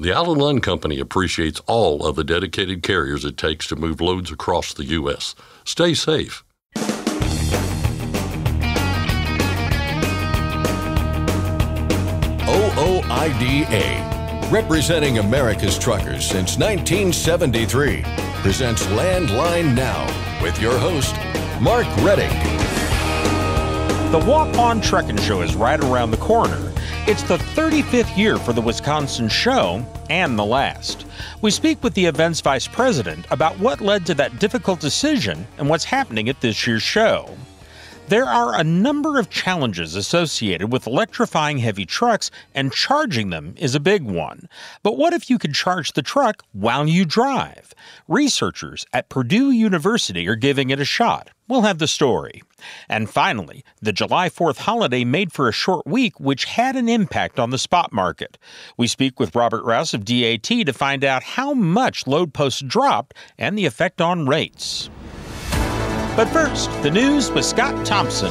The Allen Line Company appreciates all of the dedicated carriers it takes to move loads across the U.S. Stay safe. OOIDA, representing America's truckers since 1973, presents Land Line Now with your host, Mark Reddick. The Waupun Truck-N-Show is right around the corner. It's the 35th year for the Wisconsin show, and the last. We speak with the event's vice president about what led to that difficult decision and what's happening at this year's show. There are a number of challenges associated with electrifying heavy trucks, and charging them is a big one. But what if you could charge the truck while you drive? Researchers at Purdue University are giving it a shot. We'll have the story. And finally, the July 4th holiday made for a short week, which had an impact on the spot market. We speak with Robert Rouse of DAT to find out how much load posts dropped and the effect on rates. But first, the news with Scott Thompson.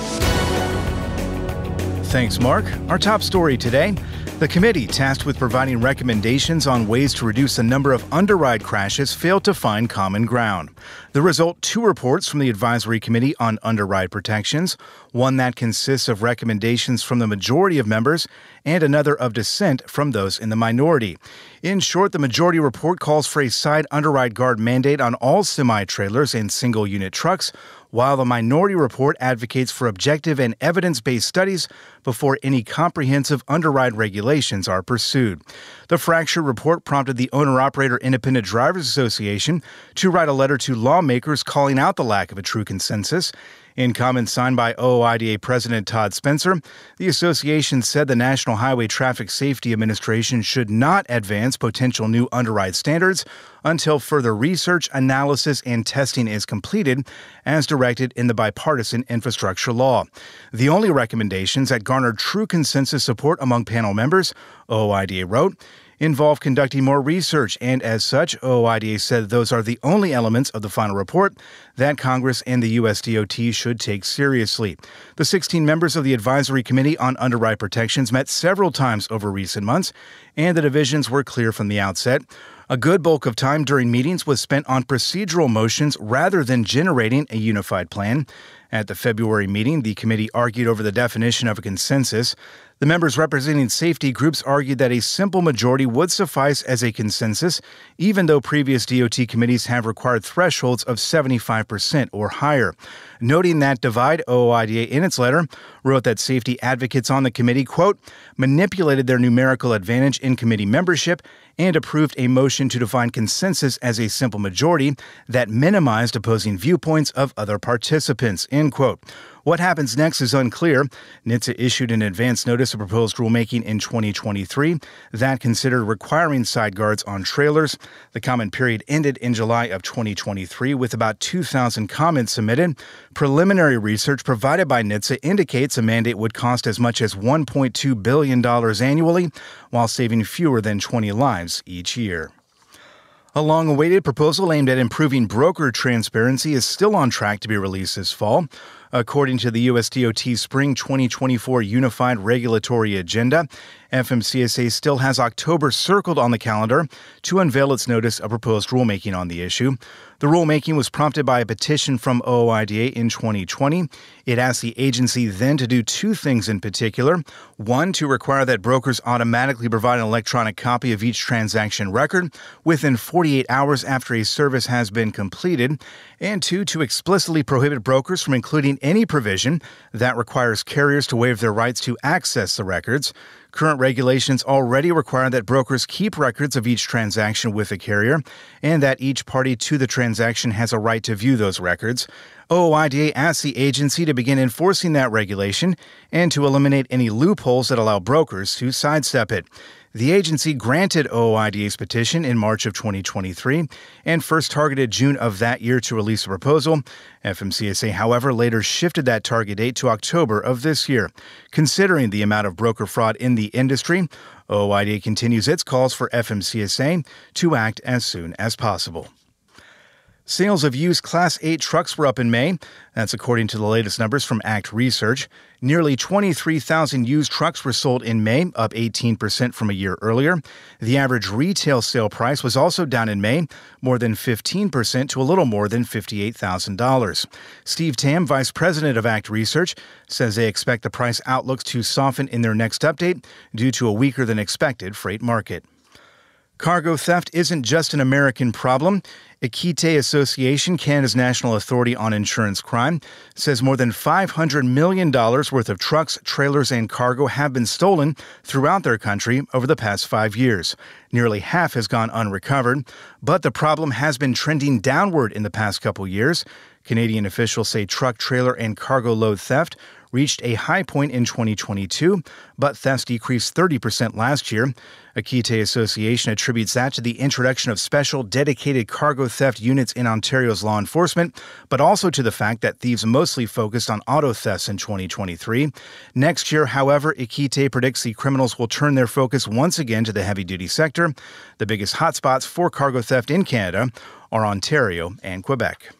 Thanks, Mark. Our top story today, the committee tasked with providing recommendations on ways to reduce the number of underride crashes failed to find common ground. The result, two reports from the Advisory Committee on Underride Protections, one that consists of recommendations from the majority of members and another of dissent from those in the minority. In short, the majority report calls for a side underride guard mandate on all semi-trailers and single-unit trucks, while the minority report advocates for objective and evidence-based studies before any comprehensive underride regulations are pursued. The fractured report prompted the Owner-Operator Independent Drivers Association to write a letter to lawmakers calling out the lack of a true consensus. In comments signed by OOIDA President Todd Spencer, the association said the National Highway Traffic Safety Administration should not advance potential new underride standards until further research, analysis, and testing is completed, as directed in the bipartisan infrastructure law. The only recommendations that garnered true consensus support among panel members, OOIDA wrote, involve conducting more research, and as such, OOIDA said those are the only elements of the final report that Congress and the USDOT should take seriously. The 16 members of the Advisory Committee on Underride Protections met several times over recent months, and the divisions were clear from the outset. A good bulk of time during meetings was spent on procedural motions rather than generating a unified plan. At the February meeting, the committee argued over the definition of a consensus. The members representing safety groups argued that a simple majority would suffice as a consensus, even though previous DOT committees have required thresholds of 75% or higher. Noting that divide, OOIDA in its letter wrote that safety advocates on the committee, quote, manipulated their numerical advantage in committee membership and approved a motion to define consensus as a simple majority that minimized opposing viewpoints of other participants, end quote. What happens next is unclear. NHTSA issued an advance notice of proposed rulemaking in 2023 that considered requiring side guards on trailers. The comment period ended in July of 2023 with about 2,000 comments submitted. Preliminary research provided by NHTSA indicates a mandate would cost as much as $1.2 billion annually while saving fewer than 20 lives each year. A long-awaited proposal aimed at improving broker transparency is still on track to be released this fall. According to the USDOT's Spring 2024 Unified Regulatory Agenda, FMCSA still has October circled on the calendar to unveil its notice of proposed rulemaking on the issue. The rulemaking was prompted by a petition from OOIDA in 2020. It asked the agency then to do two things in particular. One, to require that brokers automatically provide an electronic copy of each transaction record within 48 hours after a service has been completed. And two, to explicitly prohibit brokers from including any provision that requires carriers to waive their rights to access the records. Current regulations already require that brokers keep records of each transaction with a carrier and that each party to the transaction has a right to view those records. OOIDA asked the agency to begin enforcing that regulation and to eliminate any loopholes that allow brokers to sidestep it. The agency granted OOIDA's petition in March of 2023 and first targeted June of that year to release a proposal. FMCSA, however, later shifted that target date to October of this year. Considering the amount of broker fraud in the industry, OOIDA continues its calls for FMCSA to act as soon as possible. Sales of used Class 8 trucks were up in May. That's according to the latest numbers from ACT Research. Nearly 23,000 used trucks were sold in May, up 18% from a year earlier. The average retail sale price was also down in May, more than 15% to a little more than $58,000. Steve Tam, vice president of ACT Research, says they expect the price outlooks to soften in their next update due to a weaker than expected freight market. Cargo theft isn't just an American problem. Équité Association, Canada's national authority on insurance crime, says more than $500 million worth of trucks, trailers, and cargo have been stolen throughout their country over the past 5 years. Nearly half has gone unrecovered, but the problem has been trending downward in the past couple years. Canadian officials say truck, trailer, and cargo load theft reached a high point in 2022, but thefts decreased 30% last year. Équité Association attributes that to the introduction of special dedicated cargo theft units in Ontario's law enforcement, but also to the fact that thieves mostly focused on auto thefts in 2023. Next year, however, Équité predicts the criminals will turn their focus once again to the heavy-duty sector. The biggest hotspots for cargo theft in Canada are Ontario and Quebec.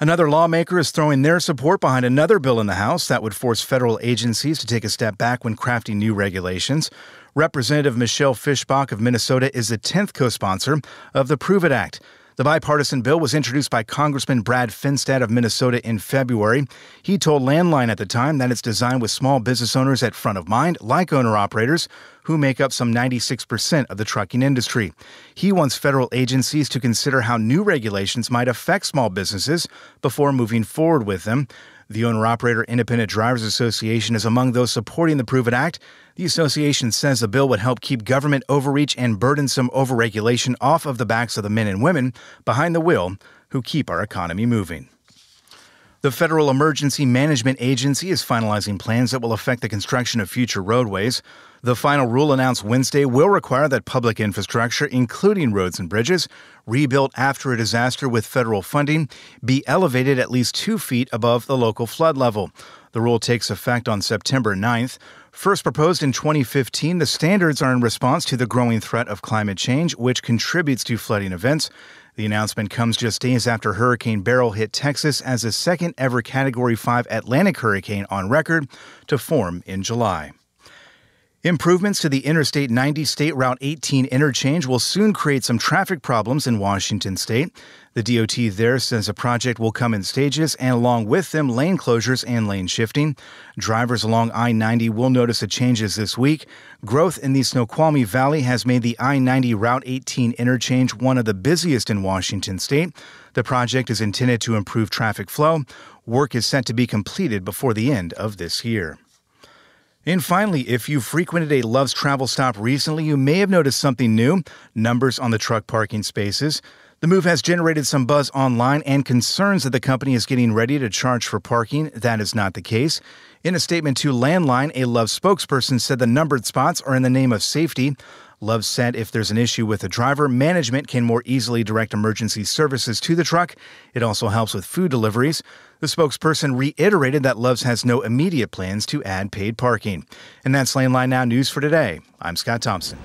Another lawmaker is throwing their support behind another bill in the House that would force federal agencies to take a step back when crafting new regulations. Representative Michelle Fischbach of Minnesota is the 10th co-sponsor of the Prove It Act. The bipartisan bill was introduced by Congressman Brad Finstad of Minnesota in February. He told Land Line at the time that it's designed with small business owners at front of mind, like owner-operators, who make up some 96% of the trucking industry. He wants federal agencies to consider how new regulations might affect small businesses before moving forward with them. The Owner-Operator Independent Drivers Association is among those supporting the Prove It Act. The association says the bill would help keep government overreach and burdensome overregulation off of the backs of the men and women behind the wheel who keep our economy moving. The Federal Emergency Management Agency is finalizing plans that will affect the construction of future roadways. The final rule announced Wednesday will require that public infrastructure, including roads and bridges, rebuilt after a disaster with federal funding, be elevated at least 2 feet above the local flood level. The rule takes effect on September 9th. First proposed in 2015, the standards are in response to the growing threat of climate change, which contributes to flooding events. The announcement comes just days after Hurricane Beryl hit Texas as the second-ever Category 5 Atlantic hurricane on record to form in July. Improvements to the Interstate 90 State Route 18 interchange will soon create some traffic problems in Washington state. The DOT there says the project will come in stages, and along with them, lane closures and lane shifting. Drivers along I-90 will notice the changes this week. Growth in the Snoqualmie Valley has made the I-90 Route 18 interchange one of the busiest in Washington state. The project is intended to improve traffic flow. Work is set to be completed before the end of this year. And finally, if you frequented a Love's travel stop recently, you may have noticed something new: numbers on the truck parking spaces. The move has generated some buzz online and concerns that the company is getting ready to charge for parking. That is not the case. In a statement to Land Line, a Love's spokesperson said the numbered spots are in the name of safety. Love's said if there's an issue with a driver, management can more easily direct emergency services to the truck. It also helps with food deliveries. The spokesperson reiterated that Love's has no immediate plans to add paid parking. And that's Land Line Now News for today. I'm Scott Thompson.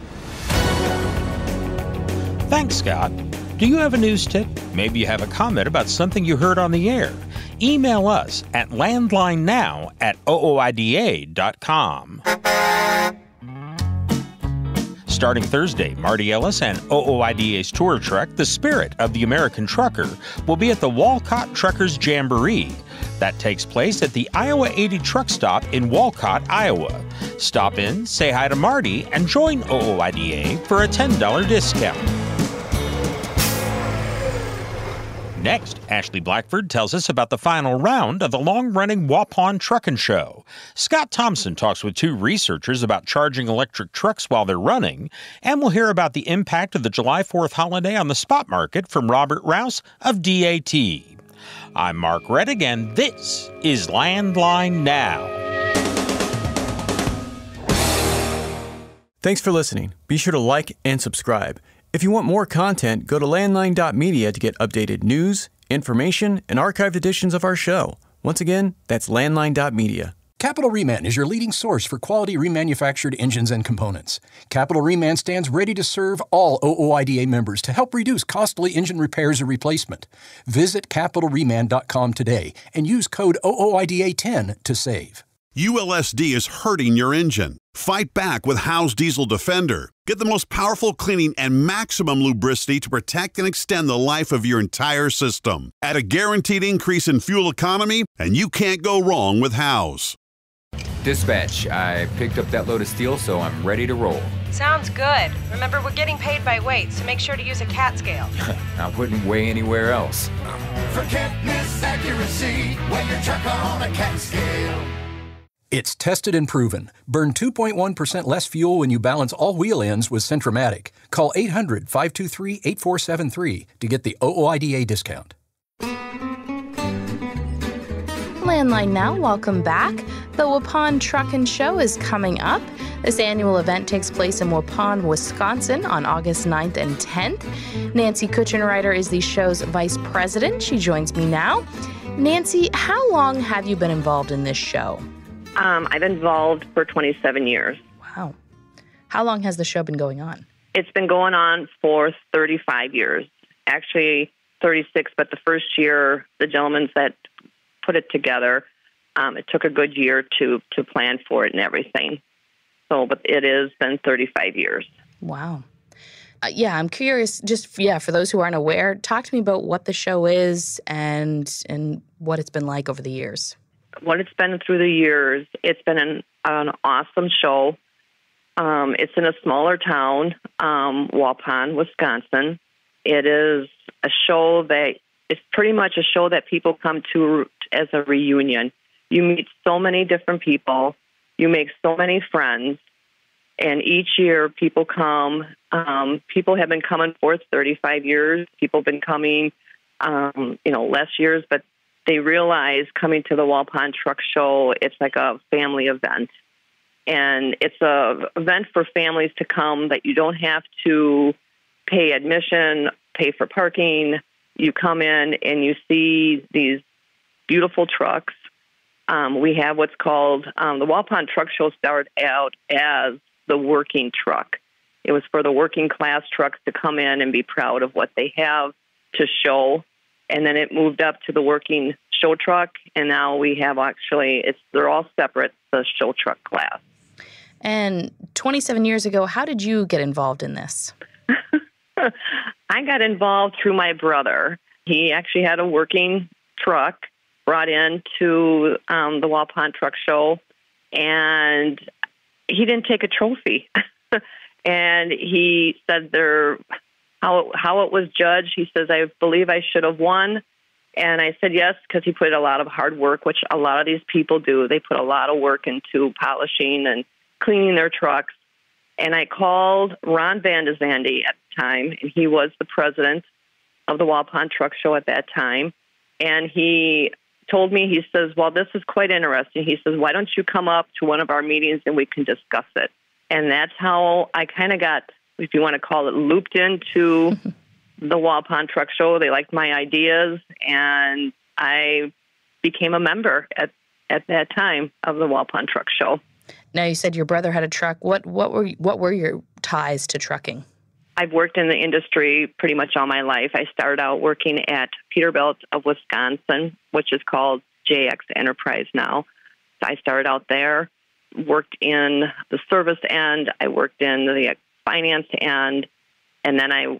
Thanks, Scott. Do you have a news tip? Maybe you have a comment about something you heard on the air. Email us at landlinenow@ooida.com. Starting Thursday, Marty Ellis and OOIDA's tour truck, The Spirit of the American Trucker, will be at the Walcott Truckers Jamboree. That takes place at the Iowa 80 truck stop in Walcott, Iowa. Stop in, say hi to Marty, and join OOIDA for a $10 discount. Next, Ashley Blackford tells us about the final round of the long-running Waupun Truck-N-Show. Scott Thompson talks with two researchers about charging electric trucks while they're running, and we'll hear about the impact of the July 4th holiday on the spot market from Robert Rouse of DAT. I'm Mark Reddick, and this is Land Line Now. Thanks for listening. Be sure to like and subscribe. If you want more content, go to landline.media to get updated news, information, and archived editions of our show. Once again, that's landline.media. Capital Reman is your leading source for quality remanufactured engines and components. Capital Reman stands ready to serve all OOIDA members to help reduce costly engine repairs or replacement. Visit CapitalReman.com today and use code OOIDA10 to save. ULSD is hurting your engine. Fight back with Howe's Diesel Defender. Get the most powerful cleaning and maximum lubricity to protect and extend the life of your entire system at a guaranteed increase in fuel economy, and you can't go wrong with Howe's. Dispatch, I picked up that load of steel, so I'm ready to roll. Sounds good. Remember, we're getting paid by weight, so make sure to use a CAT scale. I wouldn't weigh anywhere else. Forget miss accuracy when your truck on a CAT scale. It's tested and proven. Burn 2.1% less fuel when you balance all wheel ends with Centromatic. Call 800-523-8473 to get the OOIDA discount. Land Line Now, welcome back. The Waupun Truck-N-Show is coming up. This annual event takes place in Waupun, Wisconsin on August 9th and 10th. Nancy Kuchenreiter is the show's vice president. She joins me now. Nancy, how long have you been involved in this show? I've been involved for 27 years. Wow. How long has the show been going on? It's been going on for 35 years. Actually, 36, but the first year, the gentlemen that put it together, it took a good year to plan for it and everything. So, but it has been 35 years. Wow. Yeah, I'm curious, just, for those who aren't aware, talk to me about what the show is and what it's been like over the years. What it's been through the years, it's been an awesome show. It's in a smaller town, Waupun, Wisconsin. It is a show that it's pretty much a show that people come to as a reunion. You meet so many different people. You make so many friends. And each year people come. People have been coming for 35 years. People have been coming, less years, but they realize coming to the Waupun Truck Show, it's like a family event. And it's an event for families to come that you don't have to pay admission, pay for parking. You come in and you see these beautiful trucks. We have what's called the Waupun Truck Show started out as the working truck. It was for the working class trucks to come in and be proud of what they have to show. And then it moved up to the working show truck, and now we have actually, they're all separate, the show truck class. And 27 years ago, how did you get involved in this? I got involved through my brother. He actually had a working truck brought in to the Waupun Truck Show, and he didn't take a trophy. And he said how it was judged. He says, I believe I should have won. And I said yes, because he put a lot of hard work, which a lot of these people do. They put a lot of work into polishing and cleaning their trucks. And I called Ron Van De Zanden at the time, and he was the president of the Waupun Truck Show at that time. And he told me, he says, well, this is quite interesting. He says, why don't you come up to one of our meetings and we can discuss it? And that's how I kind of got, if you want to call it, looped into the Waupun Truck Show. They liked my ideas, and I became a member at that time of the Waupun Truck Show. Now, you said your brother had a truck. What were your ties to trucking? I've worked in the industry pretty much all my life. I started out working at Peterbilt of Wisconsin, which is called JX Enterprise now. So I started out there, worked in the service end. I worked in the finance and then I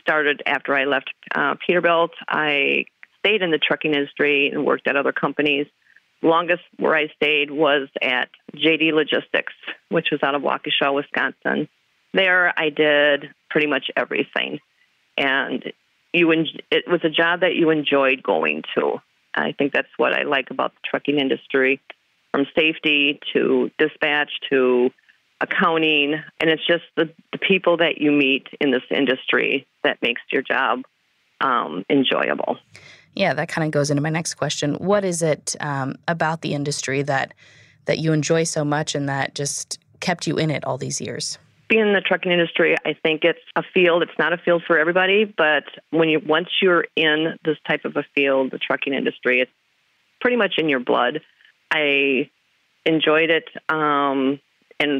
started after I left Peterbilt. I stayed in the trucking industry and worked at other companies. Longest where I stayed was at JD Logistics, which was out of Waukesha, Wisconsin. There I did pretty much everything, and it was a job that you enjoyed going to. I think that's what I like about the trucking industry, from safety to dispatch to accounting, and it's just the people that you meet in this industry that makes your job enjoyable. Yeah, that kind of goes into my next question. What is it about the industry that you enjoy so much and that just kept you in it all these years? Being in the trucking industry, I think it's a field. It's not a field for everybody, but once you're in this type of a field, the trucking industry, it's pretty much in your blood. I enjoyed it. And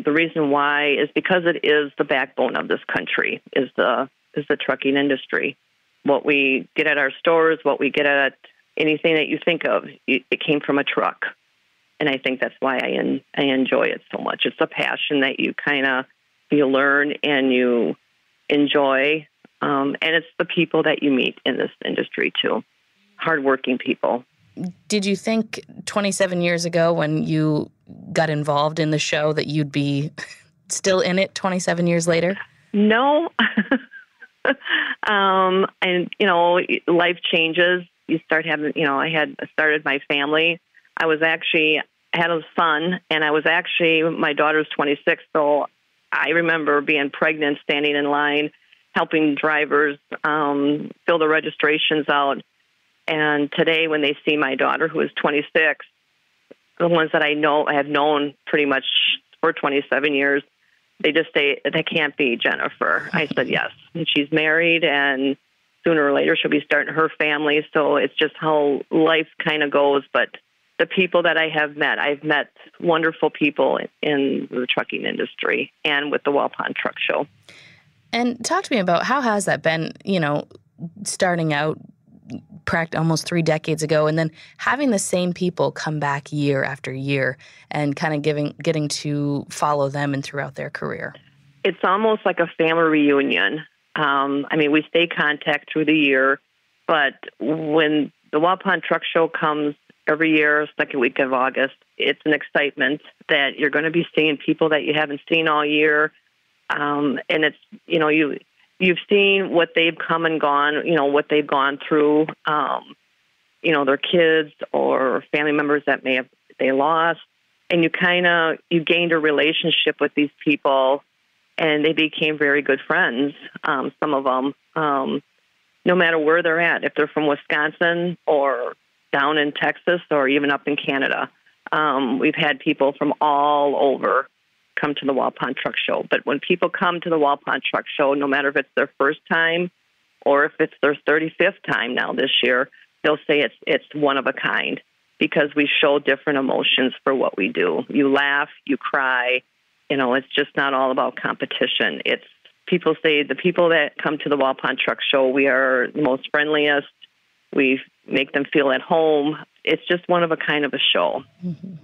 the reason why is because it is the backbone of this country, is the trucking industry. What we get at our stores, what we get at anything that you think of, it came from a truck. And I think that's why I enjoy it so much. It's a passion that you kind of, you learn and you enjoy. And it's the people that you meet in this industry, too. Hardworking people. Did you think 27 years ago when you got involved in the show that you'd be still in it 27 years later? No. And, you know, life changes. You start having, you know, I had started my family. I was actually, had a son, and I was actually, my daughter's 26, so I remember being pregnant, standing in line, helping drivers fill the registrations out. And today, when they see my daughter, who is 26, the ones that I know, I have known pretty much for 27 years, they just say, that can't be Jennifer. I said, yes. And she's married, and sooner or later, she'll be starting her family. So it's just how life kind of goes. But the people that I have met, I've met wonderful people in the trucking industry and with the Waupun Truck Show. And talk to me about how has that been, you know, starting out almost 3 decades ago and then having the same people come back year after year and kind of getting to follow them and throughout their career. It's almost like a family reunion. I mean, we stay in contact through the year, but when the Waupun Truck Show comes every year, second week of August, it's an excitement that you're going to be seeing people that you haven't seen all year. And it's, you know, you've seen what they've come and gone, you know, what they've gone through, you know, their kids or family members that they lost. And you gained a relationship with these people and they became very good friends. Some of them, no matter where they're at, if they're from Wisconsin or down in Texas or even up in Canada. We've had people from all over come to the Waupun Truck Show. But when people come to the Waupun Truck Show, no matter if it's their first time or if it's their 35th time now this year, they'll say it's one of a kind because we show different emotions for what we do. You laugh, you cry. You know, it's just not all about competition. It's people say the people that come to the Waupun Truck Show, we are the most friendliest. We make them feel at home. It's just one of a kind of a show. Mm-hmm.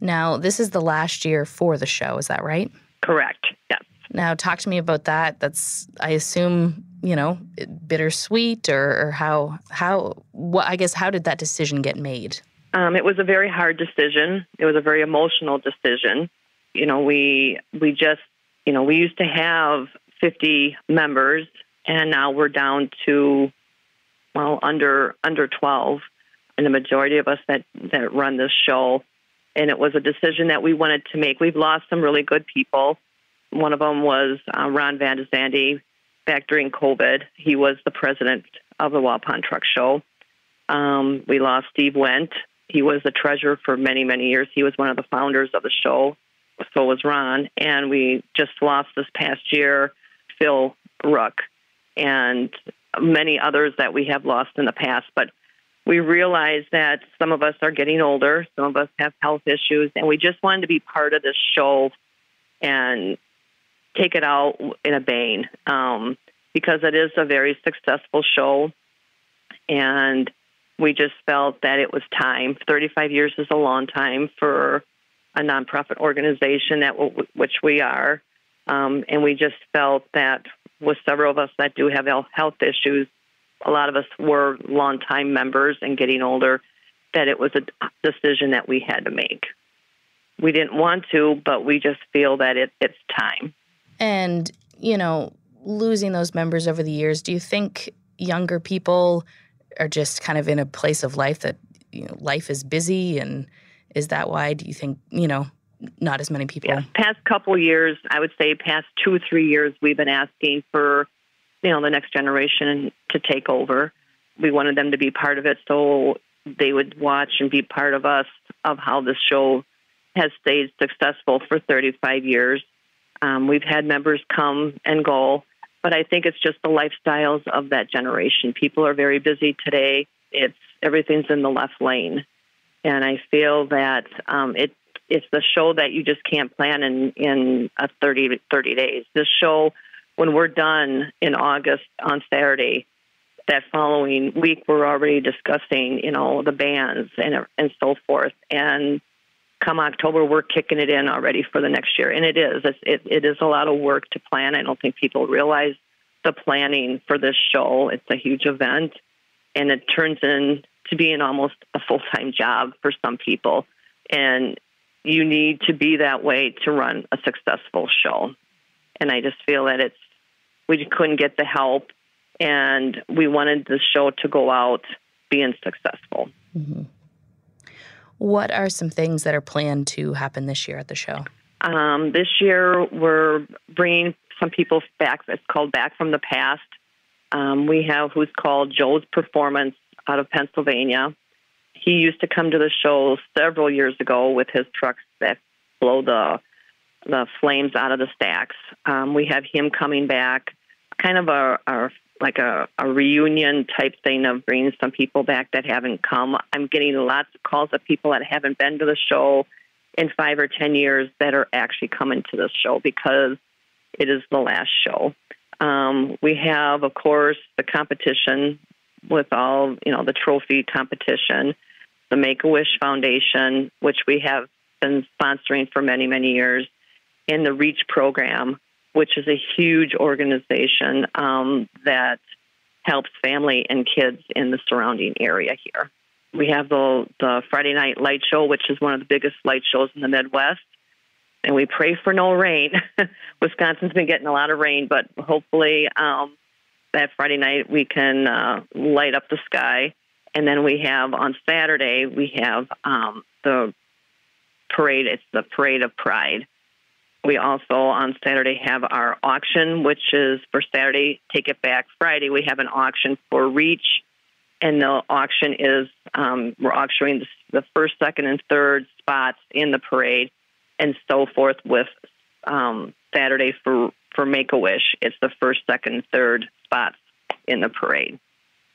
Now, this is the last year for the show. Is that right? Correct. Yes. Now, talk to me about that. That's, I assume, you know, bittersweet or how did that decision get made? It was a very hard decision. It was a very emotional decision. You know, we just, you know, we used to have 50 members and now we're down to, well, under 12, and the majority of us that run this show. And it was a decision that we wanted to make. We've lost some really good people. One of them was Ron Van De Zanden. Back during COVID, he was the president of the Waupun Truck Show. We lost Steve Wendt. He was the treasurer for many, many years. He was one of the founders of the show. So was Ron. And we just lost this past year Phil Ruck. And many others that we have lost in the past, but we realize that some of us are getting older, some of us have health issues, and we just wanted to be part of this show and take it out in a bang because it is a very successful show, and we just felt that it was time. 35 years is a long time for a nonprofit organization, which we are, and we just felt that with several of us that do have health issues, a lot of us were longtime members and getting older, that it was a decision that we had to make. We didn't want to, but we just feel that it's time. And, you know, losing those members over the years, do you think younger people are just kind of in a place of life that, you know, life is busy? And is that why, do you think, you know, not as many people? Yeah. Past couple years, I would say past 2 or 3 years, we've been asking for, you know, the next generation to take over. We wanted them to be part of it so they would watch and be part of us, of how this show has stayed successful for 35 years. We've had members come and go, but I think it's just the lifestyles of that generation. People are very busy today. Everything's in the left lane. And I feel that It's the show that you just can't plan in 30 days. This show, when we're done in August on Saturday, that following week we're already discussing, you know, the bans and so forth. And come October, we're kicking it in already for the next year. And it is. It is a lot of work to plan. I don't think people realize the planning for this show. It's a huge event, and it turns in to being almost a full-time job for some people. And you need to be that way to run a successful show. And I just feel that we couldn't get the help, and we wanted the show to go out being successful. Mm-hmm. What are some things that are planned to happen this year at the show? This year, we're bringing some people back. It's called Back from the Past. We have who's called Joe's Performance out of Pennsylvania. He used to come to the show several years ago with his trucks that blow the flames out of the stacks. We have him coming back, kind of a reunion type thing of bringing some people back that haven't come. I'm getting lots of calls of people that haven't been to the show in 5 or 10 years that are actually coming to this show because it is the last show. We have, of course, the competition with all, you know, the trophy competition, the Make-A-Wish Foundation, which we have been sponsoring for many, many years, and the REACH program, which is a huge organization that helps family and kids in the surrounding area here. We have the Friday Night Light Show, which is one of the biggest light shows in the Midwest, and we pray for no rain. Wisconsin's been getting a lot of rain, but hopefully that Friday night we can light up the sky. And then we have on Saturday, we have the parade. It's the Parade of Pride. We also, on Saturday, have our auction, which is for Saturday, Take It Back Friday. We have an auction for REACH, and the auction is we're auctioning the first, second, and third spots in the parade and so forth with Saturday for Make-A-Wish. It's the first, second, third spots in the parade,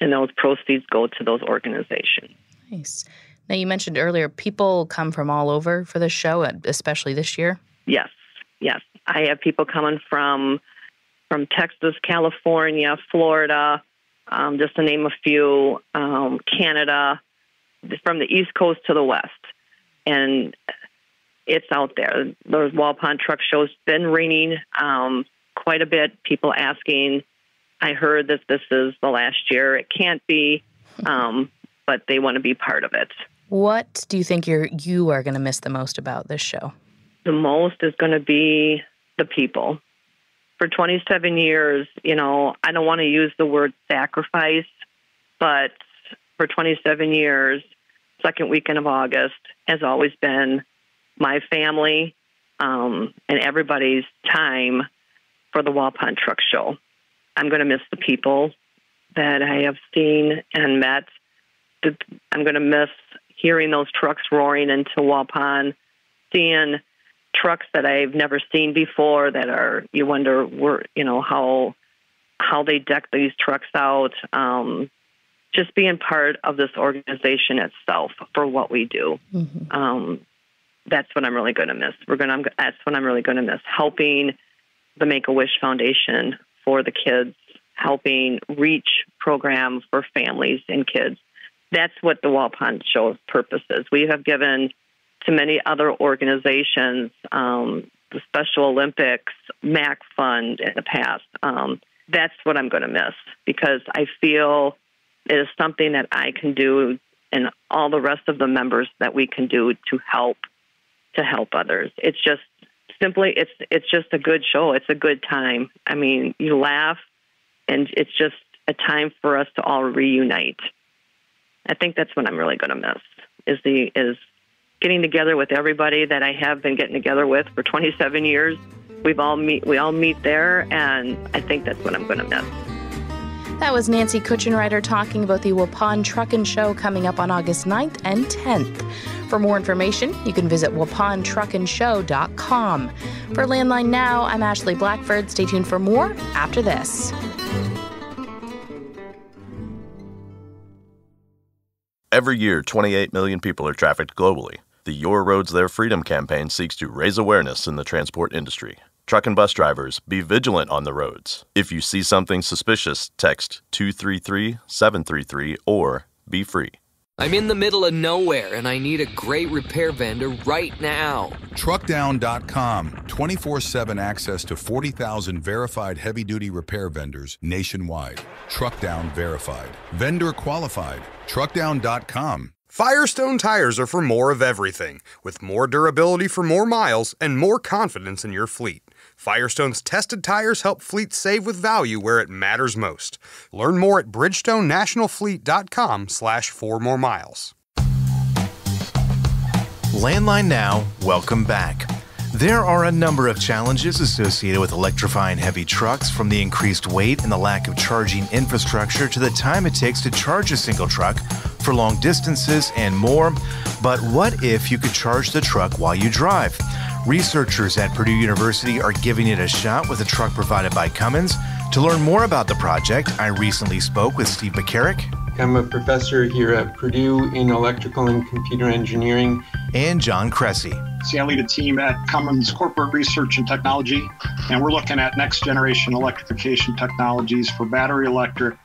and those proceeds go to those organizations. Nice. Now, you mentioned earlier people come from all over for the show, especially this year. Yes. Yes, I have people coming from Texas, California, Florida, just to name a few, Canada, from the East Coast to the West. And it's out there. There's Waupun Truck-N-Show. It's been raining quite a bit. People asking, I heard that this is the last year. It can't be, but they want to be part of it. What do you think you are going to miss the most about this show? The most is going to be the people. For 27 years, you know, I don't want to use the word sacrifice, but for 27 years, second weekend of August has always been my family and everybody's time for the Waupun Truck Show. I'm going to miss the people that I have seen and met. I'm going to miss hearing those trucks roaring into Waupun, seeing trucks that I've never seen before that are, you wonder, how they deck these trucks out. Just being part of this organization itself for what we do. Mm-hmm. That's what I'm really going to miss. That's what I'm really going to miss. Helping the Make-A-Wish Foundation for the kids, helping REACH program for families and kids. That's what the Waupun Show's purpose is. We have given to many other organizations, the Special Olympics, MAC Fund in the past. That's what I'm going to miss because I feel it is something that I can do and all the rest of the members that we can do to help others. It's just simply, it's just a good show. It's a good time. I mean, you laugh, and it's just a time for us to all reunite. I think that's what I'm really going to miss is getting together with everybody that I have been getting together with for 27 years. We all meet there, and I think that's what I'm going to miss. That was Nancy Kuchenreiter talking about the Waupun Truck-N-Show coming up on August 9th and 10th. For more information, you can visit WaupunTruckAndShow.com. For Land Line Now, I'm Ashley Blackford. Stay tuned for more after this. Every year, 28 million people are trafficked globally. The Your Roads, Their Freedom campaign seeks to raise awareness in the transport industry. Truck and bus drivers, be vigilant on the roads. If you see something suspicious, text 233-733 or be free. I'm in the middle of nowhere, and I need a great repair vendor right now. Truckdown.com. 24/7 access to 40,000 verified heavy-duty repair vendors nationwide. Truckdown verified. Vendor qualified. Truckdown.com. Firestone tires are for more of everything, with more durability for more miles and more confidence in your fleet. Firestone's tested tires help fleets save with value where it matters most. Learn more at bridgestonenationalfleet.com/4moremiles. Land Line Now, welcome back. There are a number of challenges associated with electrifying heavy trucks, from the increased weight and the lack of charging infrastructure to the time it takes to charge a single truck for long distances and more. But what if you could charge the truck while you drive? Researchers at Purdue University are giving it a shot with a truck provided by Cummins. To learn more about the project, I recently spoke with Steve McCarrick. I'm a professor here at Purdue in electrical and computer engineering. And John Cressy. See, I lead a team at Cummins Corporate Research and Technology, and we're looking at next generation electrification technologies for battery electric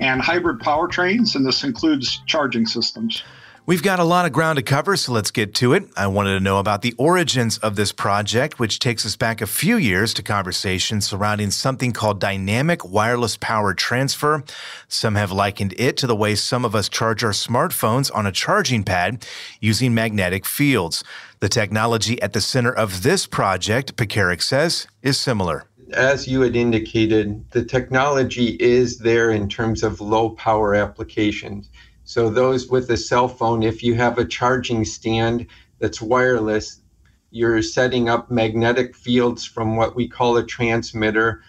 and hybrid powertrains, and this includes charging systems. We've got a lot of ground to cover, so let's get to it. I wanted to know about the origins of this project, which takes us back a few years to conversations surrounding something called dynamic wireless power transfer. Some have likened it to the way some of us charge our smartphones on a charging pad using magnetic fields. The technology at the center of this project, Pekarik says, is similar. As you had indicated, the technology is there in terms of low power applications. So those with a cell phone, if you have a charging stand that's wireless, you're setting up magnetic fields from what we call a transmitter.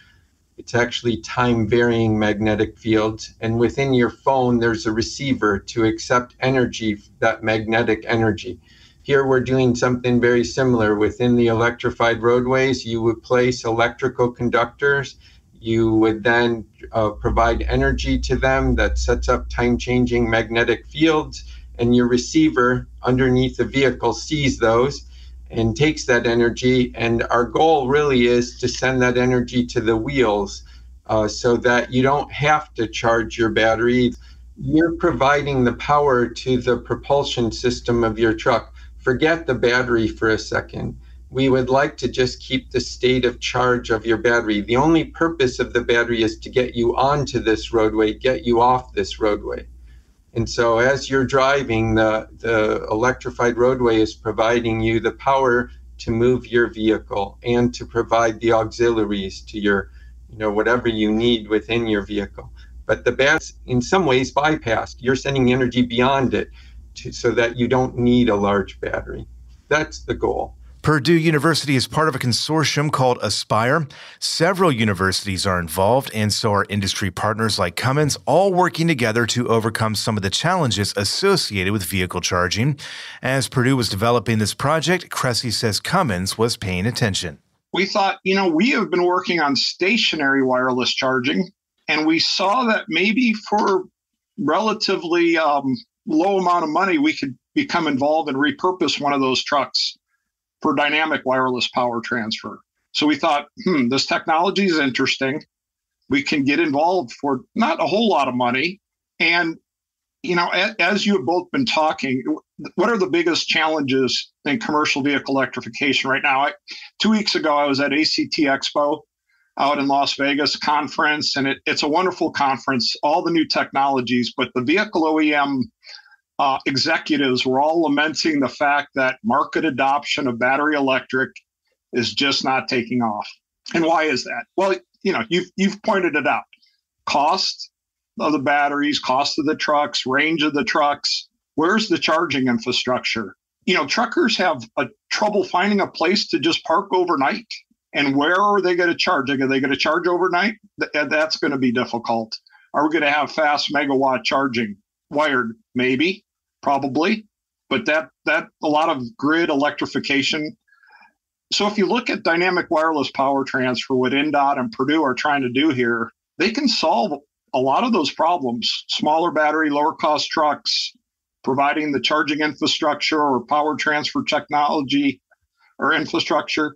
It's actually time-varying magnetic fields. And within your phone, there's a receiver to accept energy, that magnetic energy. Here we're doing something very similar. Within the electrified roadways, you would place electrical conductors. You would then provide energy to them that sets up time-changing magnetic fields, and your receiver underneath the vehicle sees those and takes that energy. And our goal really is to send that energy to the wheels so that you don't have to charge your battery. You're providing the power to the propulsion system of your truck. Forget the battery for a second. We would like to just keep the state of charge of your battery. The only purpose of the battery is to get you onto this roadway, get you off this roadway. And so as you're driving, the electrified roadway is providing you the power to move your vehicle and to provide the auxiliaries to your, whatever you need within your vehicle. But the battery's in some ways bypassed. You're sending the energy beyond it so that you don't need a large battery. That's the goal. Purdue University is part of a consortium called Aspire. Several universities are involved, and so are industry partners like Cummins, all working together to overcome some of the challenges associated with vehicle charging. As Purdue was developing this project, Cressy says Cummins was paying attention. We thought, we have been working on stationary wireless charging, and we saw that maybe for relatively low amount of money, we could become involved and repurpose one of those trucks for dynamic wireless power transfer. So we thought, this technology is interesting. We can get involved for not a whole lot of money. And, as you have both been talking, what are the biggest challenges in commercial vehicle electrification right now? 2 weeks ago, I was at ACT Expo out in Las Vegas conference, and it's a wonderful conference, all the new technologies, but the vehicle OEM executives were all lamenting the fact that market adoption of battery electric is just not taking off. And why is that? Well, you've pointed it out. Cost of the batteries, cost of the trucks, range of the trucks. Where's the charging infrastructure? Truckers have trouble finding a place to just park overnight. And where are they going to charge? Are they going to charge overnight? That's going to be difficult. Are we going to have fast megawatt charging? Wired, maybe. Probably, but that a lot of grid electrification. So if you look at dynamic wireless power transfer, what NDOT and Purdue are trying to do here, they can solve a lot of those problems. Smaller battery, lower cost trucks, providing the charging infrastructure or power transfer technology or infrastructure,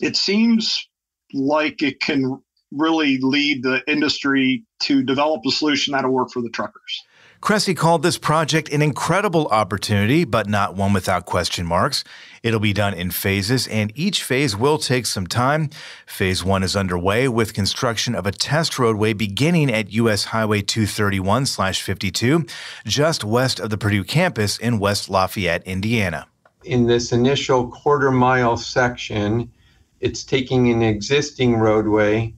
it seems like it can really lead the industry to develop a solution that'll work for the truckers. Cressy called this project an incredible opportunity, but not one without question marks. It'll be done in phases, and each phase will take some time. Phase 1 is underway with construction of a test roadway beginning at U.S. Highway 231/52, just west of the Purdue campus in West Lafayette, Indiana. In this initial quarter-mile section, it's taking an existing roadway.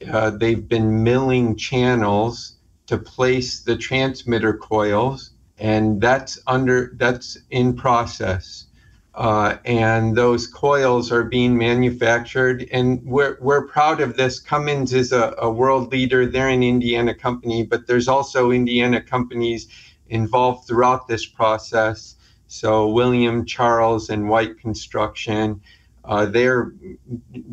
They've been milling channels to place the transmitter coils, and that's in process. And those coils are being manufactured, and we're proud of this. Cummins is a world leader. They're an Indiana company, but there's also Indiana companies involved throughout this process. So William Charles and White Construction, they're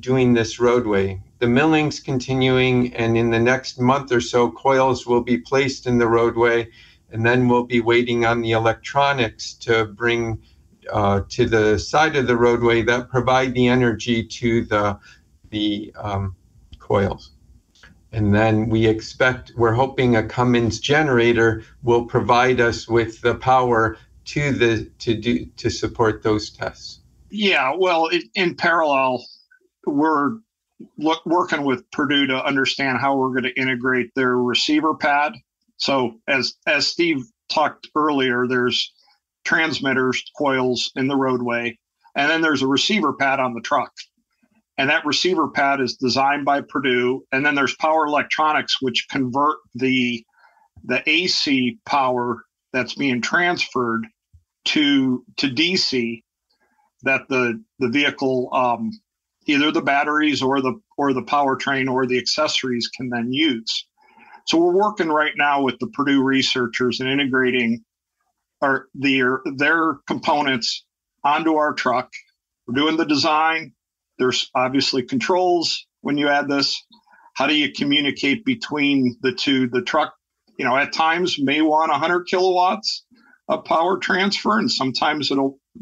doing this roadway. The milling's continuing, and in the next month or so, coils will be placed in the roadway, and then we'll be waiting on the electronics to bring to the side of the roadway that provide the energy to the coils. And then we're hoping a Cummins generator will provide us with the power to support those tests. Yeah, well, in parallel, we're working with Purdue to understand how we're going to integrate their receiver pad. So as Steve talked earlier, there's transmitters, coils in the roadway, and then there's a receiver pad on the truck. And that receiver pad is designed by Purdue. And then there's power electronics, which convert the AC power that's being transferred to DC that the vehicle either the batteries or the powertrain or the accessories can then use. So we're working right now with the Purdue researchers and integrating their components onto our truck. We're doing the design. There's obviously controls when you add this. How do you communicate between the two? The truck, at times may want 100 kilowatts of power transfer, and sometimes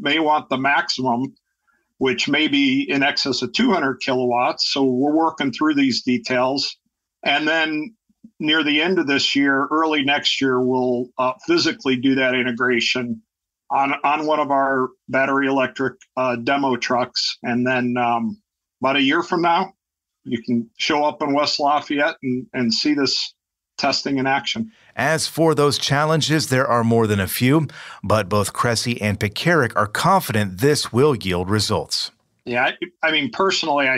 may want the maximum, which may be in excess of 200 kilowatts. So we're working through these details. And then near the end of this year, early next year, we'll physically do that integration on one of our battery electric demo trucks. And then about a year from now, you can show up in West Lafayette and see this testing in action. As for those challenges, there are more than a few, but both Cressy and Pekarik are confident this will yield results. Yeah, I mean, personally, I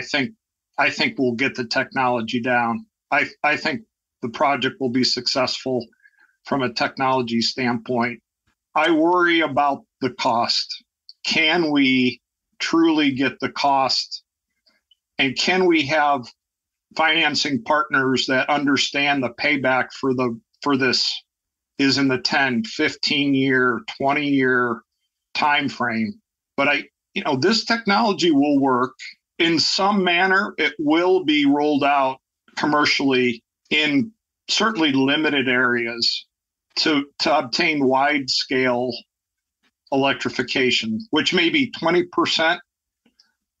think we'll get the technology down. I think the project will be successful from a technology standpoint. I worry about the cost. Can we truly get the cost? And can we have financing partners that understand the payback for this is in the 10, 15-year, 20-year time frame? But this technology will work in some manner. It will be rolled out commercially in certainly limited areas to obtain wide-scale electrification, which may be 20%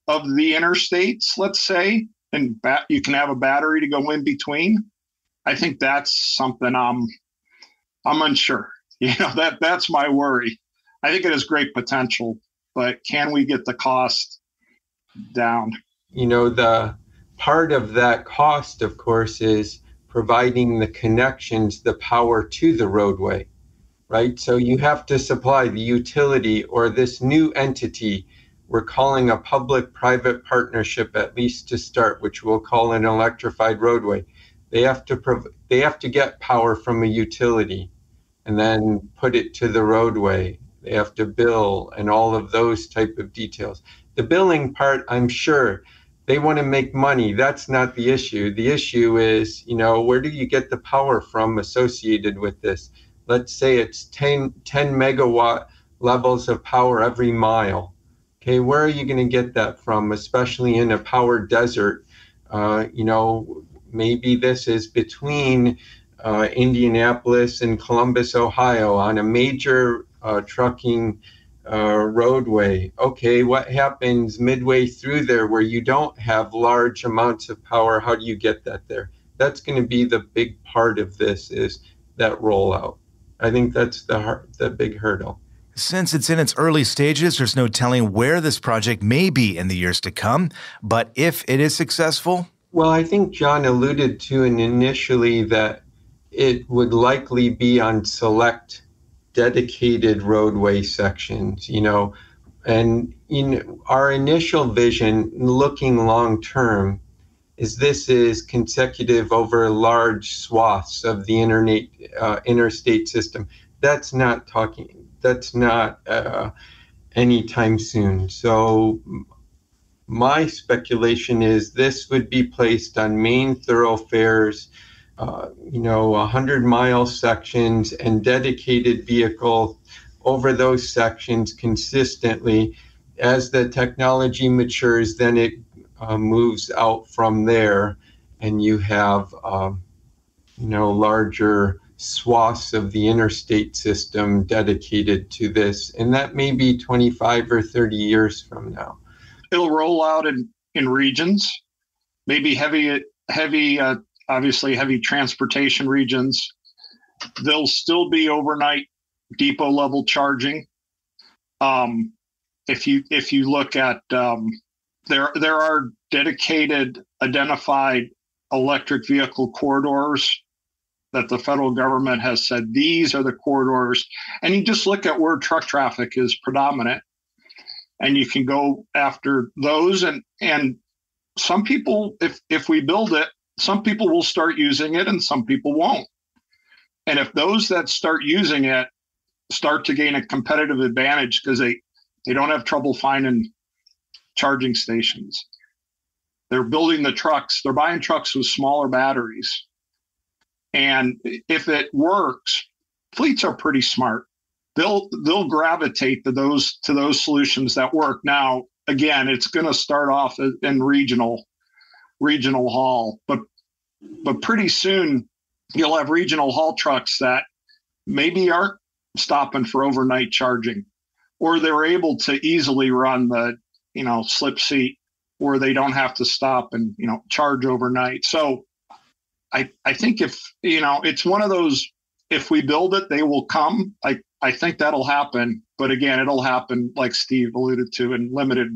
of the interstates, let's say, and you can have a battery to go in between. I think that's something I'm unsure. That's my worry. I think it has great potential, but can we get the cost down? The part of that cost, of course, is providing the connections, the power to the roadway, right? So you have to supply the utility or this new entity. We're calling a public-private partnership, at least to start, which we'll call an electrified roadway. They have to get power from a utility and then put it to the roadway. They have to bill and all of those type of details. The billing part, I'm sure, they want to make money. That's not the issue. The issue is, where do you get the power from associated with this? Let's say it's 10 megawatt levels of power every mile. Okay, where are you going to get that from, especially in a power desert? Maybe this is between Indianapolis and Columbus, Ohio, on a major trucking roadway. Okay, what happens midway through there where you don't have large amounts of power? How do you get that there? That's going to be the big part of this, is that rollout. I think that's the big hurdle. Since it's in its early stages, there's no telling where this project may be in the years to come. But if it is successful? Well, I think John alluded to initially that it would likely be on select dedicated roadway sections, you know. And in our initial vision, looking long term, is this is consecutive over large swaths of the interstate system. That's not talking. That's not anytime soon. So my speculation is this would be placed on main thoroughfares, 100-mile sections, and dedicated vehicle over those sections consistently. As the technology matures, then it moves out from there, and you have, larger swaths of the interstate system dedicated to this, and that may be 25 or 30 years from now. It'll roll out in regions, maybe heavy transportation regions. There'll still be overnight depot level charging. If you look at there are dedicated identified electric vehicle corridors that the federal government has said, these are the corridors. And you just look at where truck traffic is predominant, and you can go after those. And some people, if we build it, some people will start using it and some people won't. And if those that start using it start to gain a competitive advantage because they don't have trouble finding charging stations. They're building the trucks. They're buying trucks with smaller batteries. And if it works, fleets are pretty smart. They'll gravitate to those solutions that work. Now, again, it's going to start off in regional haul, but pretty soon you'll have regional haul trucks that maybe aren't stopping for overnight charging, or they're able to easily run the slip seat, or they don't have to stop and charge overnight. So I think if it's one of those, if we build it, they will come. I think that'll happen. But again, it'll happen, like Steve alluded to, in limited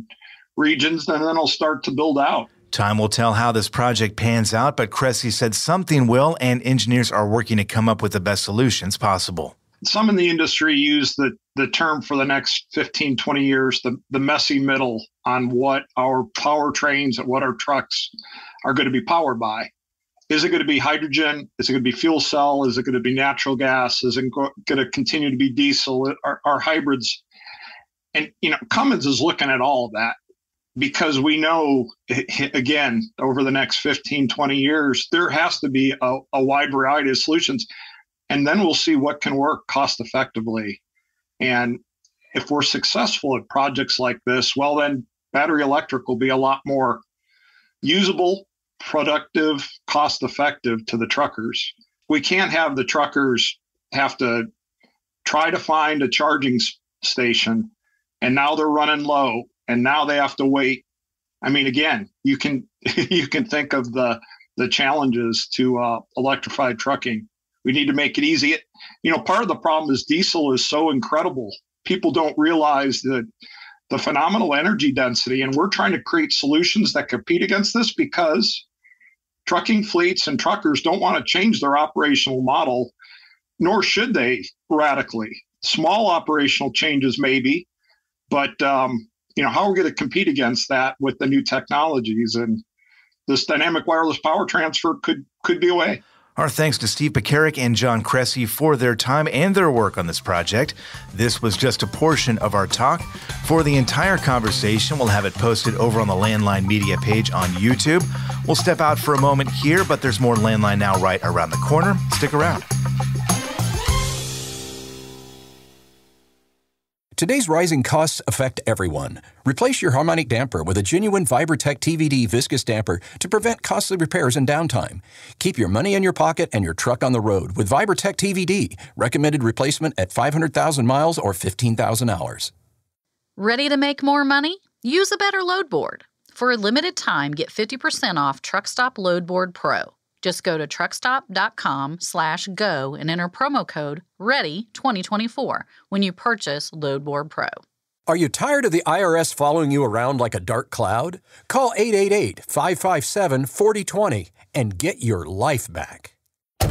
regions, and then it'll start to build out. Time will tell how this project pans out, but Cressy said something will, and engineers are working to come up with the best solutions possible. Some in the industry use the term for the next 15, 20 years, the messy middle on what our powertrains and what our trucks are going to be powered by. Is it going to be hydrogen? Is it going to be fuel cell? Is it going to be natural gas? Is it going to continue to be diesel? Are hybrids? And, Cummins is looking at all of that, because we know, again, over the next 15, 20 years, there has to be a wide variety of solutions. And then we'll see what can work cost effectively. And if we're successful at projects like this, well, then battery electric will be a lot more usable, productive, cost effective to the truckers. We can't have the truckers have to try to find a charging station, and now they're running low, and now they have to wait. I mean, again, you can think of the challenges to electrified trucking. We need to make it easy. Part of the problem is diesel is so incredible. People don't realize the phenomenal energy density, and we're trying to create solutions that compete against this, because trucking fleets and truckers don't want to change their operational model, nor should they radically. Small operational changes maybe, but how are we going to compete against that with the new technologies? And this dynamic wireless power transfer could be a way. Our thanks to Steve Pekarek and John Cressy for their time and their work on this project. This was just a portion of our talk. For the entire conversation, we'll have it posted over on the Landline Media page on YouTube. We'll step out for a moment here, but there's more Landline Now right around the corner. Stick around. Today's rising costs affect everyone. Replace your harmonic damper with a genuine Vibertech TVD viscous damper to prevent costly repairs and downtime. Keep your money in your pocket and your truck on the road with Vibertech TVD, recommended replacement at 500,000 miles or 15,000 hours. Ready to make more money? Use a better load board. For a limited time, get 50% off Truckstop Load Board Pro. Just go to truckstop.com/go and enter promo code READY2024 when you purchase Load Board Pro. Are you tired of the IRS following you around like a dark cloud? Call 888-557-4020 and get your life back.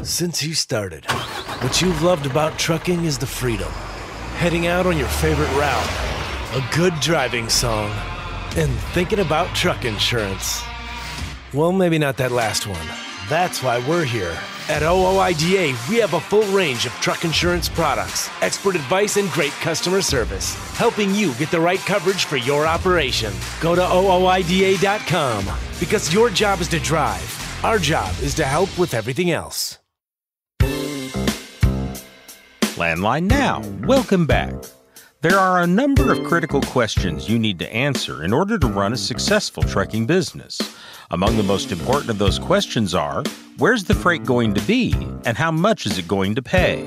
Since you started, what you've loved about trucking is the freedom. Heading out on your favorite route, a good driving song, and thinking about truck insurance. Well, maybe not that last one. That's why we're here. At OOIDA, we have a full range of truck insurance products, expert advice, and great customer service, helping you get the right coverage for your operation. Go to OOIDA.com, because your job is to drive. Our job is to help with everything else. Land Line Now. Welcome back. There are a number of critical questions you need to answer in order to run a successful trucking business. Among the most important of those questions are, where's the freight going to be, and how much is it going to pay?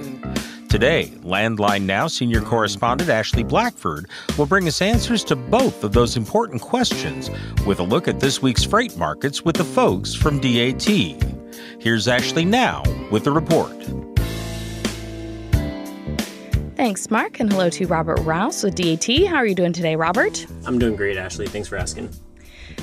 Today, Land Line Now senior correspondent Ashley Blackford will bring us answers to both of those important questions with a look at this week's freight markets with the folks from DAT. Here's Ashley now with the report. Thanks, Mark, and hello to Robert Rouse with DAT. How are you doing today, Robert? I'm doing great, Ashley. Thanks for asking.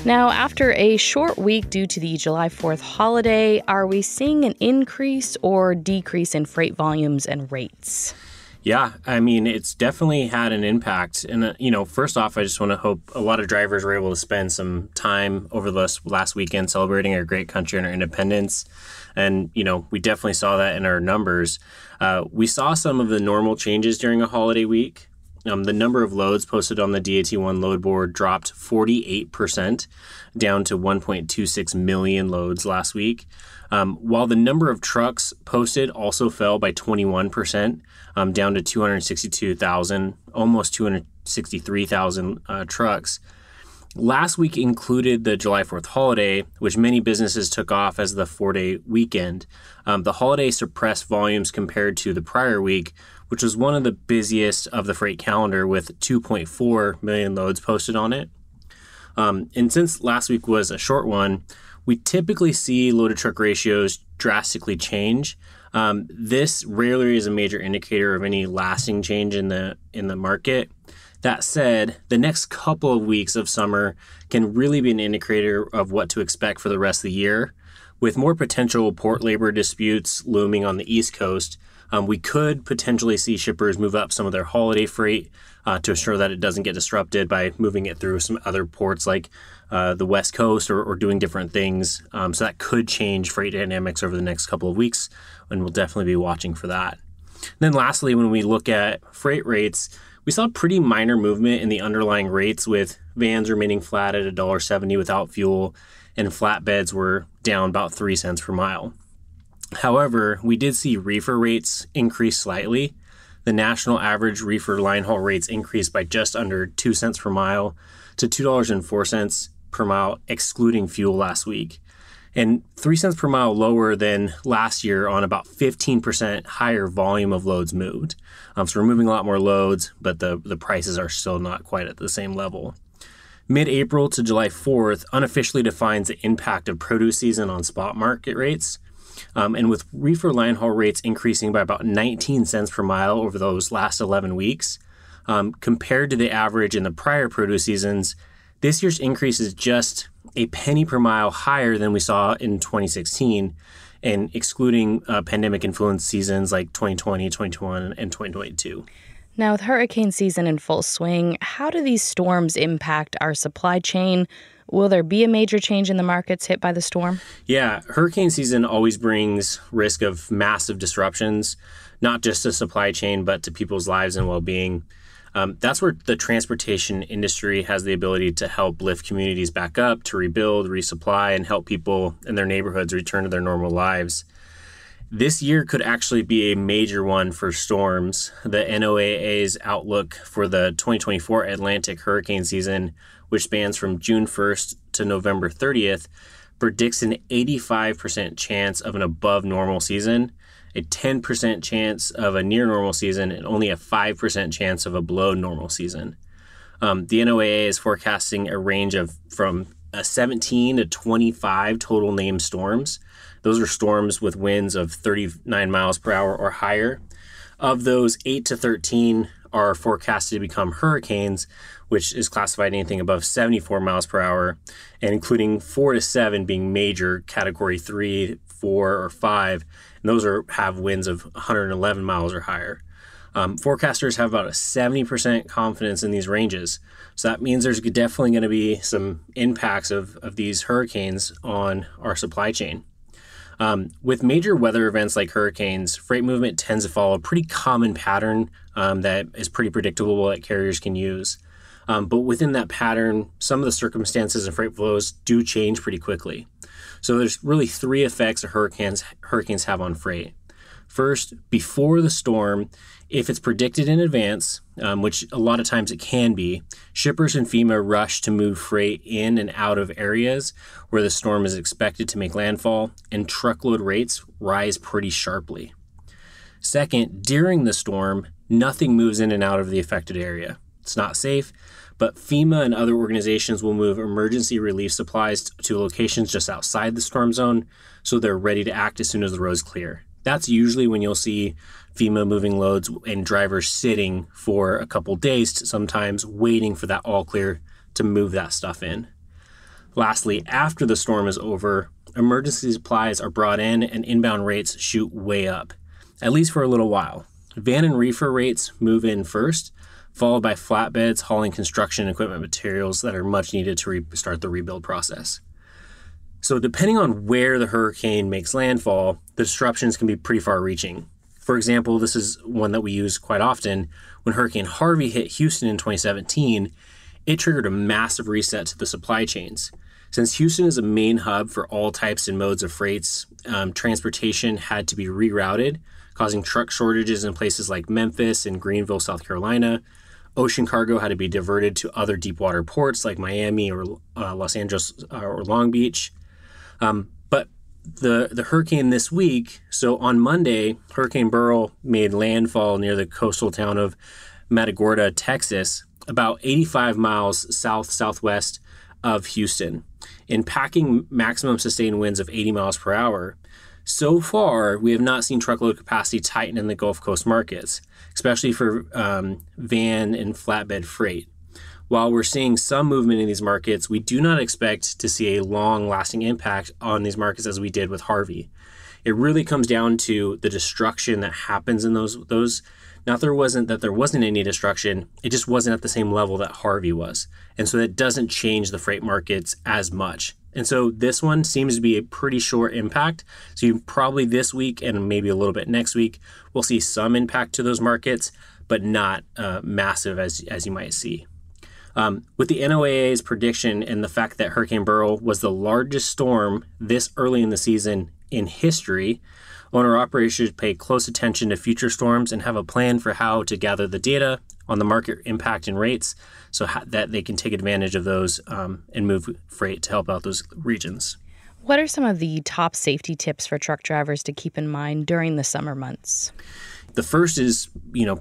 Now, after a short week due to the July 4th holiday, are we seeing an increase or decrease in freight volumes and rates? Yeah, I mean, it's definitely had an impact. And, first off, I just want to hope a lot of drivers were able to spend some time over the last weekend celebrating our great country and our independence. And, we definitely saw that in our numbers. We saw some of the normal changes during a holiday week. The number of loads posted on the DAT1 load board dropped 48%, down to 1.26 million loads last week. While the number of trucks posted also fell by 21%, down to 262,000, almost 263,000 trucks. Last week included the July 4th holiday, which many businesses took off as the four-day weekend. The holiday suppressed volumes compared to the prior week, which was one of the busiest of the freight calendar with 2.4 million loads posted on it. And since last week was a short one, we typically see load-to-truck ratios drastically change. This rarely is a major indicator of any lasting change in the market. That said, the next couple of weeks of summer can really be an indicator of what to expect for the rest of the year. With more potential port labor disputes looming on the East Coast, we could potentially see shippers move up some of their holiday freight to ensure that it doesn't get disrupted by moving it through some other ports like the West Coast or doing different things. So that could change freight dynamics over the next couple of weeks, and we'll definitely be watching for that. And then lastly, when we look at freight rates, we saw pretty minor movement in the underlying rates, with vans remaining flat at $1.70 without fuel, and flatbeds were down about 3 cents per mile. However, we did see reefer rates increase slightly. The national average reefer line haul rates increased by just under 2 cents per mile to $2.04 per mile, excluding fuel last week, and 3 cents per mile lower than last year on about 15% higher volume of loads moved. So we're moving a lot more loads, but the prices are still not quite at the same level. Mid-April to July 4th unofficially defines the impact of produce season on spot market rates. And with reefer line haul rates increasing by about 19 cents per mile over those last 11 weeks, compared to the average in the prior produce seasons, this year's increase is just a penny per mile higher than we saw in 2016, and excluding pandemic-influenced seasons like 2020, 2021, and 2022. Now, with hurricane season in full swing, how do these storms impact our supply chain? Will there be a major change in the markets hit by the storm? Yeah, hurricane season always brings risk of massive disruptions, not just to supply chain, but to people's lives and well-being. That's where the transportation industry has the ability to help lift communities back up, to rebuild, resupply, and help people in their neighborhoods return to their normal lives. This year could actually be a major one for storms. The NOAA's outlook for the 2024 Atlantic hurricane season, which spans from June 1st to November 30th, predicts an 85% chance of an above normal season, a 10% chance of a near normal season, and only a 5% chance of a below normal season. The NOAA is forecasting a range of from 17 to 25 total named storms. Those are storms with winds of 39 miles per hour or higher. Of those, 8 to 13 are forecasted to become hurricanes, which is classified anything above 74 miles per hour, and including 4 to 7 being major category 3, 4, or 5. And those have winds of 111 miles or higher. Forecasters have about a 70% confidence in these ranges. So that means there's definitely going to be some impacts of these hurricanes on our supply chain. With major weather events like hurricanes, freight movement tends to follow a pretty common pattern that is pretty predictable that carriers can use. But within that pattern, some of the circumstances and freight flows do change pretty quickly. So there's really three effects that hurricanes have on freight. First, before the storm, if it's predicted in advance, which a lot of times it can be, shippers and FEMA rush to move freight in and out of areas where the storm is expected to make landfall, and truckload rates rise pretty sharply. Second, during the storm, nothing moves in and out of the affected area. It's not safe, but FEMA and other organizations will move emergency relief supplies to locations just outside the storm zone, so they're ready to act as soon as the roads clear. That's usually when you'll see FEMA moving loads and drivers sitting for a couple days, sometimes waiting for that all clear to move that stuff in. Lastly, after the storm is over, emergency supplies are brought in and inbound rates shoot way up, at least for a little while. Van and reefer rates move in first, followed by flatbeds hauling construction equipment materials that are much needed to start the rebuild process. So depending on where the hurricane makes landfall, the disruptions can be pretty far-reaching. For example, this is one that we use quite often. When Hurricane Harvey hit Houston in 2017, it triggered a massive reset to the supply chains. Since Houston is a main hub for all types and modes of freights, transportation had to be rerouted, causing truck shortages in places like Memphis and Greenville, South Carolina. Ocean cargo had to be diverted to other deepwater ports like Miami or Los Angeles or Long Beach. But the hurricane this week, so on Monday, Hurricane Beryl made landfall near the coastal town of Matagorda, Texas, about 85 miles southwest of Houston, impacting maximum sustained winds of 80 miles per hour. So far, we have not seen truckload capacity tighten in the Gulf Coast markets, especially for van and flatbed freight. While we're seeing some movement in these markets, we do not expect to see a long-lasting impact on these markets as we did with Harvey. It really comes down to the destruction that happens in those. Not there wasn't any destruction, it just wasn't at the same level that Harvey was. And so that doesn't change the freight markets as much. And so this one seems to be a pretty short impact. So you probably this week and maybe a little bit next week, we'll see some impact to those markets, but not massive as you might see. With the NOAA's prediction and the fact that Hurricane Beryl was the largest storm this early in the season in history, owner-operators should pay close attention to future storms and have a plan for how to gather the data on the market impact and rates so that they can take advantage of those and move freight to help out those regions. What are some of the top safety tips for truck drivers to keep in mind during the summer months? The first is,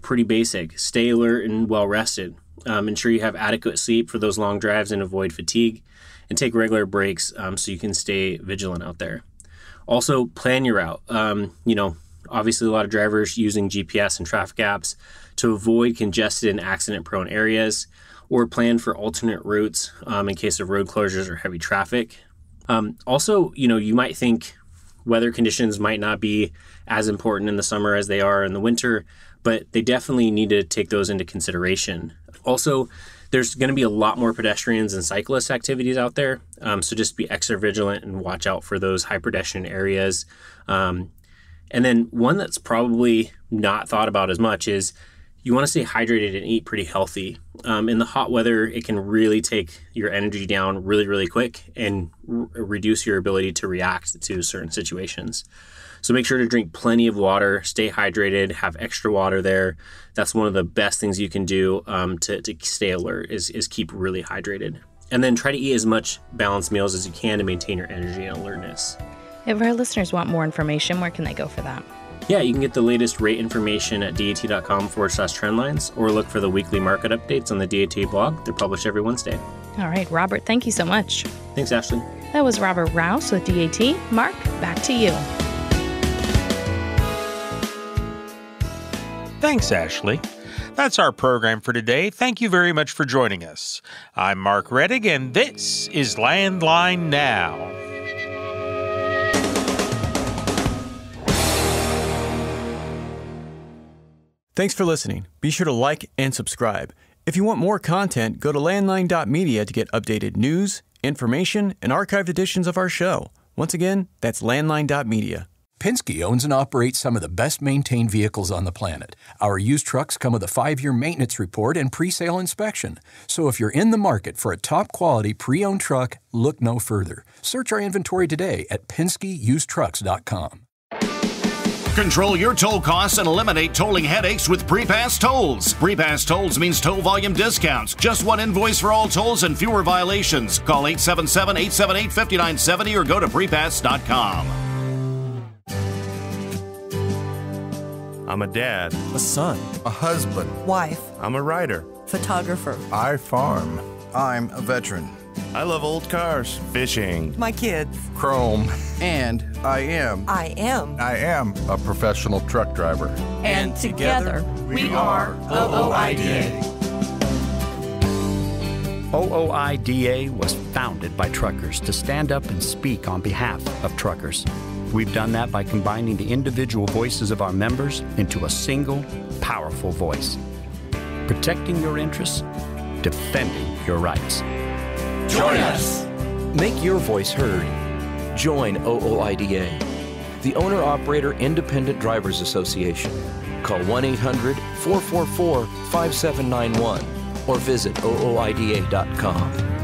pretty basic. Stay alert and well-rested. Ensure you have adequate sleep for those long drives and avoid fatigue, and take regular breaks so you can stay vigilant out there. Also, plan your route. Obviously a lot of drivers using GPS and traffic apps to avoid congested and accident-prone areas, or plan for alternate routes in case of road closures or heavy traffic. Also, you might think weather conditions might not be as important in the summer as they are in the winter, but they definitely need to take those into consideration. Also, there's going to be a lot more pedestrians and cyclist activities out there, so just be extra vigilant and watch out for those high pedestrian areas. And then one that's probably not thought about as much is you want to stay hydrated and eat pretty healthy. In the hot weather, it can really take your energy down really, really quick and reduce your ability to react to certain situations. So make sure to drink plenty of water, stay hydrated, have extra water there. That's one of the best things you can do to stay alert is keep really hydrated. And then try to eat as much balanced meals as you can to maintain your energy and alertness. If our listeners want more information, where can they go for that? Yeah, you can get the latest rate information at DAT.com/trendlines, or look for the weekly market updates on the DAT blog. They're published every Wednesday. All right, Robert, thank you so much. Thanks, Ashley. That was Robert Rouse with DAT. Mark, back to you. Thanks, Ashley. That's our program for today. Thank you very much for joining us. I'm Mark Reddick, and this is Land Line Now. Thanks for listening. Be sure to like and subscribe. If you want more content, go to landline.media to get updated news, information, and archived editions of our show. Once again, that's landline.media. Penske owns and operates some of the best-maintained vehicles on the planet. Our used trucks come with a 5-year maintenance report and pre-sale inspection. So if you're in the market for a top-quality pre-owned truck, look no further. Search our inventory today at PenskeUsedTrucks.com. Control your toll costs and eliminate tolling headaches with prepass tolls. Prepass tolls means toll volume discounts. Just one invoice for all tolls and fewer violations. Call 877-878-5970 or go to prepass.com. I'm a dad, a son, a husband, wife. I'm a writer, photographer. I farm. I'm a veteran. I love old cars, fishing, my kids, chrome, and I am a professional truck driver. And together we are OOIDA. OOIDA was founded by truckers to stand up and speak on behalf of truckers. We've done that by combining the individual voices of our members into a single, powerful voice. Protecting your interests, defending your rights. Join us! Make your voice heard. Join OOIDA, the Owner-Operator Independent Drivers Association. Call 1-800-444-5791 or visit ooida.com.